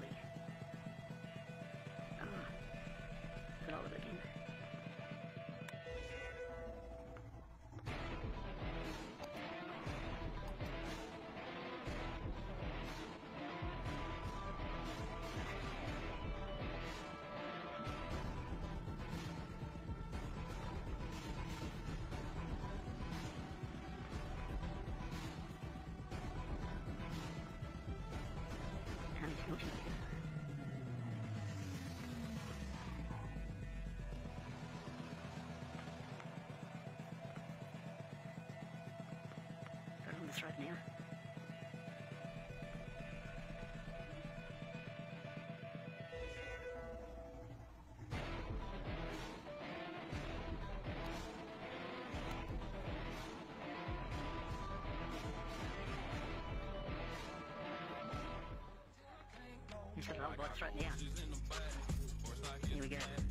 damage. It's all over again. Right now. There's a lot of bots right now. Here we go.